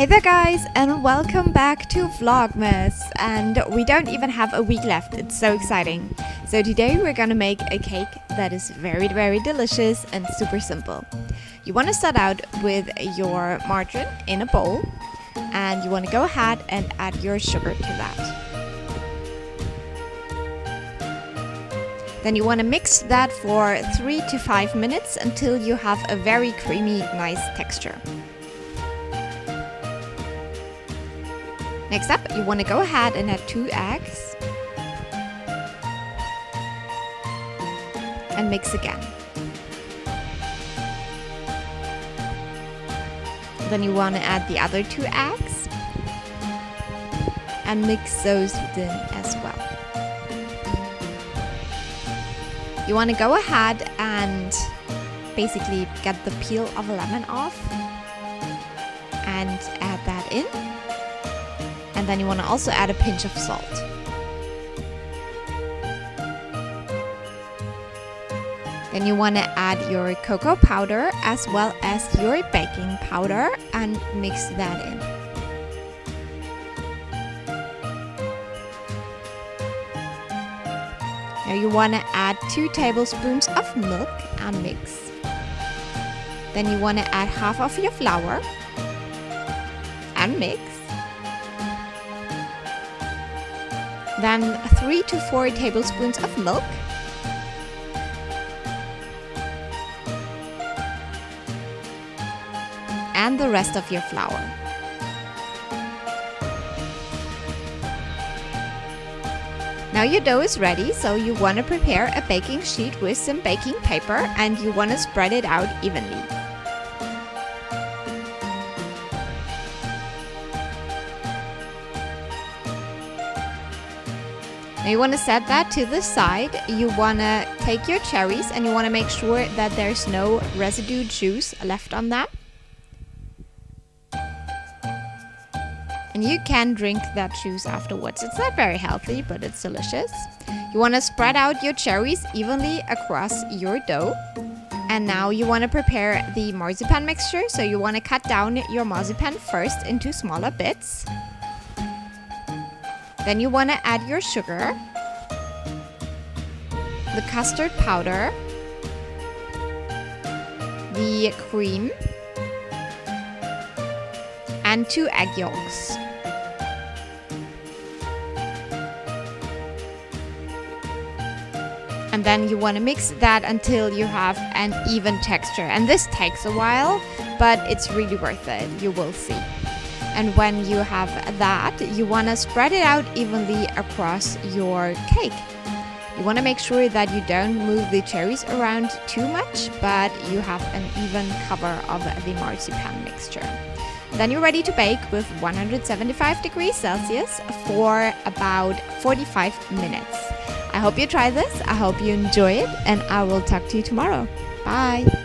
Hey there guys, and welcome back to Vlogmas, and we don't even have a week left. It's so exciting. So today we're gonna make a cake that is very, very delicious and super simple. You want to start out with your margarine in a bowl, and you want to go ahead and add your sugar to that. Then you want to mix that for 3 to 5 minutes until you have a very creamy, nice texture. Next up, you want to go ahead and add 2 eggs and mix again. Then you want to add the other 2 eggs and mix those in as well. You want to go ahead and basically get the peel of a lemon off and add that in. And then you want to also add a pinch of salt. Then you want to add your cocoa powder as well as your baking powder and mix that in. Now you want to add 2 tablespoons of milk and mix. Then you want to add half of your flour and mix. Then 3 to 4 tablespoons of milk. And the rest of your flour. Now your dough is ready, so you want to prepare a baking sheet with some baking paper and you want to spread it out evenly. Now you want to set that to the side. You want to take your cherries and you want to make sure that there's no residue juice left on them. And you can drink that juice afterwards. It's not very healthy, but it's delicious. You want to spread out your cherries evenly across your dough. And now you want to prepare the marzipan mixture. So you want to cut down your marzipan first into smaller bits. Then you want to add your sugar, the custard powder, the cream, and 2 egg yolks. And then you want to mix that until you have an even texture. And this takes a while, but it's really worth it. You will see. And when you have that, you want to spread it out evenly across your cake. You want to make sure that you don't move the cherries around too much, but you have an even cover of the marzipan mixture. Then you're ready to bake with 175 degrees Celsius for about 45 minutes. I hope you try this, I hope you enjoy it, and I will talk to you tomorrow. Bye!